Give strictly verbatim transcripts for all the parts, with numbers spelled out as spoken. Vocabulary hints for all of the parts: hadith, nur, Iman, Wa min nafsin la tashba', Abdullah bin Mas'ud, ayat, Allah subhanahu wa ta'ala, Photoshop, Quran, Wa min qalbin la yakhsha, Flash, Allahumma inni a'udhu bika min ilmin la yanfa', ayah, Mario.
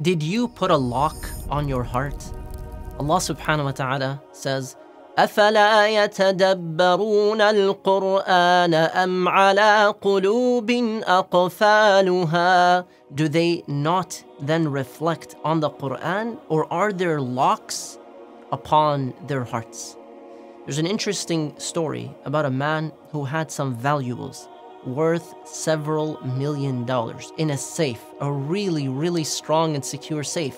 Did you put a lock on your heart? Allah subhanahu wa ta'ala says, أَفَلَا يَتَدَبَّرُونَ الْقُرْآنَ أَمْ عَلَىٰ قُلُوبٍ أَقْفَالُهَا. Do they not then reflect on the Quran, or are there locks upon their hearts? There's an interesting story about a man who had some valuables worth several million dollars in a safe, a really, really strong and secure safe.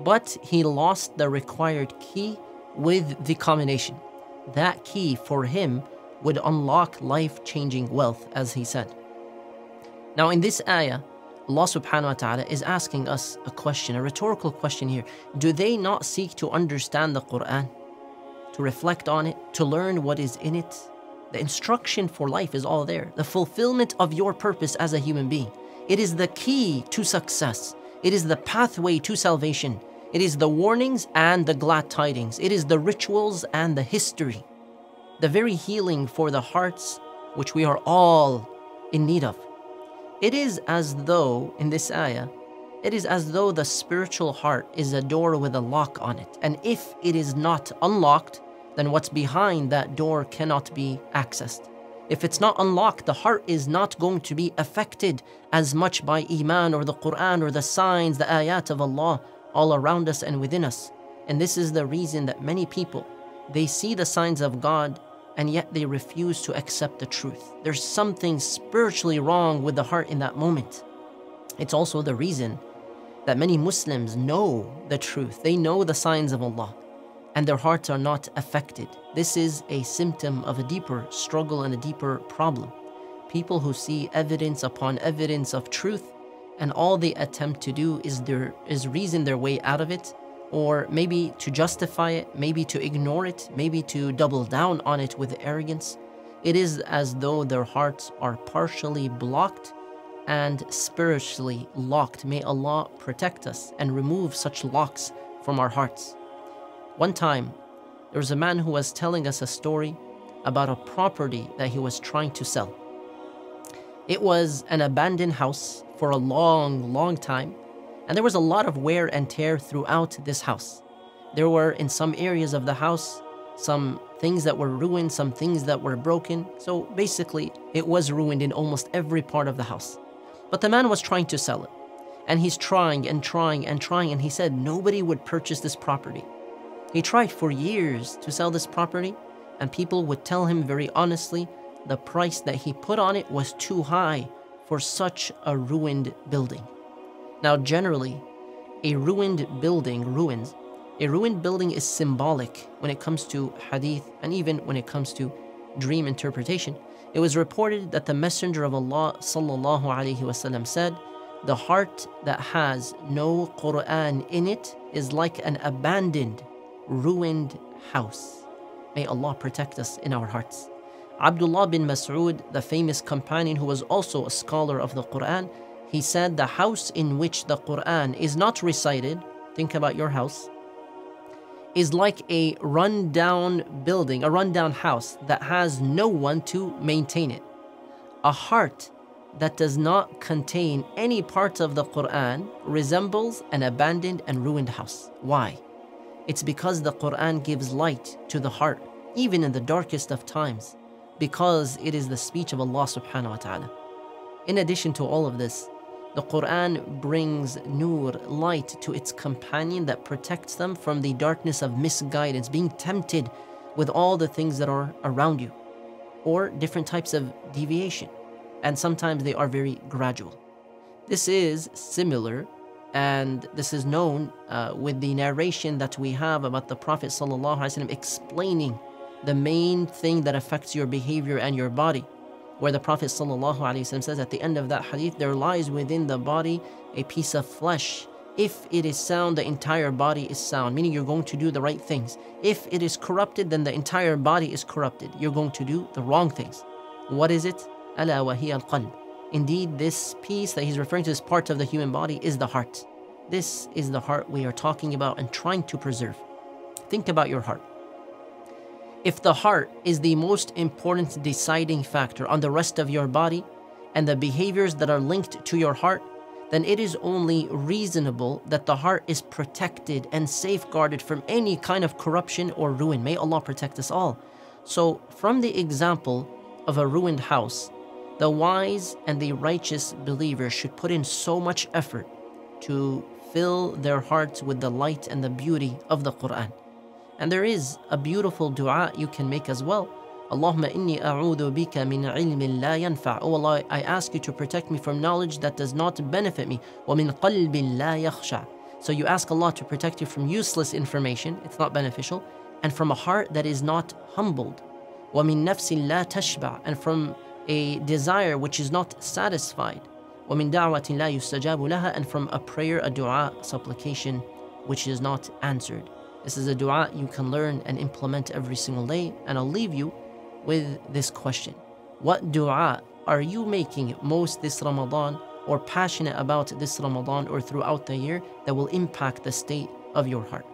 But he lost the required key with the combination. That key for him would unlock life-changing wealth, as he said. Now in this ayah, Allah subhanahu wa ta'ala is asking us a question, a rhetorical question here. Do they not seek to understand the Quran, to reflect on it, to learn what is in it? The instruction for life is all there. The fulfillment of your purpose as a human being. It is the key to success. It is the pathway to salvation. It is the warnings and the glad tidings. It is the rituals and the history. The very healing for the hearts, which we are all in need of. It is as though, in this ayah, it is as though the spiritual heart is a door with a lock on it. And if it is not unlocked, then what's behind that door cannot be accessed. If it's not unlocked, the heart is not going to be affected as much by Iman or the Quran or the signs, the ayat of Allah all around us and within us. And this is the reason that many people, they see the signs of God and yet they refuse to accept the truth. There's something spiritually wrong with the heart in that moment. It's also the reason that many Muslims know the truth. They know the signs of Allah, and their hearts are not affected. This is a symptom of a deeper struggle and a deeper problem. People who see evidence upon evidence of truth, and all they attempt to do is, their, is reason their way out of it, or maybe to justify it, maybe to ignore it, maybe to double down on it with arrogance. It is as though their hearts are partially blocked and spiritually locked. May Allah protect us and remove such locks from our hearts. One time, there was a man who was telling us a story about a property that he was trying to sell. It was an abandoned house for a long, long time, and there was a lot of wear and tear throughout this house. There were, in some areas of the house, some things that were ruined, some things that were broken. So basically, it was ruined in almost every part of the house. But the man was trying to sell it, and he's trying and trying and trying, and he said nobody would purchase this property. He tried for years to sell this property, and people would tell him very honestly the price that he put on it was too high for such a ruined building. Now generally, a ruined building, ruins, a ruined building is symbolic when it comes to hadith and even when it comes to dream interpretation. It was reported that the Messenger of Allah sallallahu alaihi wasallam said, the heart that has no Quran in it is like an abandoned ruined house. May Allah protect us in our hearts. Abdullah bin Mas'ud, the famous companion who was also a scholar of the Quran, he said the house in which the Quran is not recited, think about your house, is like a run-down building, a run-down house that has no one to maintain it. A heart that does not contain any part of the Quran resembles an abandoned and ruined house. Why? It's because the Quran gives light to the heart, even in the darkest of times, because it is the speech of Allah subhanahu wa ta'ala. In addition to all of this, the Quran brings nur, light, to its companion that protects them from the darkness of misguidance, being tempted with all the things that are around you, or different types of deviation, and sometimes they are very gradual. This is similar, and this is known uh, with the narration that we have about the Prophet ﷺ explaining the main thing that affects your behavior and your body, where the Prophet ﷺ says at the end of that hadith, there lies within the body a piece of flesh. If it is sound, the entire body is sound, meaning you're going to do the right things. If it is corrupted, then the entire body is corrupted. You're going to do the wrong things. What is it? Ala wa hiya al-qalb. Indeed, this piece that he's referring to, this part of the human body, is the heart. This is the heart we are talking about and trying to preserve. Think about your heart. If the heart is the most important deciding factor on the rest of your body and the behaviors that are linked to your heart, then it is only reasonable that the heart is protected and safeguarded from any kind of corruption or ruin. May Allah protect us all. So from the example of a ruined house, the wise and the righteous believer should put in so much effort to fill their hearts with the light and the beauty of the Quran. And there is a beautiful dua you can make as well. Allahumma inni a'udhu bika min ilmin la yanfa'. Oh Allah, I ask you to protect me from knowledge that does not benefit me. Wa min qalbin la yakhsha. So you ask Allah to protect you from useless information, it's not beneficial, and from a heart that is not humbled. Wa min nafsin la tashba'. And from a desire which is not satisfied. Wa min da'watin la yustajabu laha. And from a prayer, a dua, supplication, which is not answered. This is a dua you can learn and implement every single day. And I'll leave you with this question. What dua are you making most this Ramadan, or passionate about this Ramadan, or throughout the year, that will impact the state of your heart?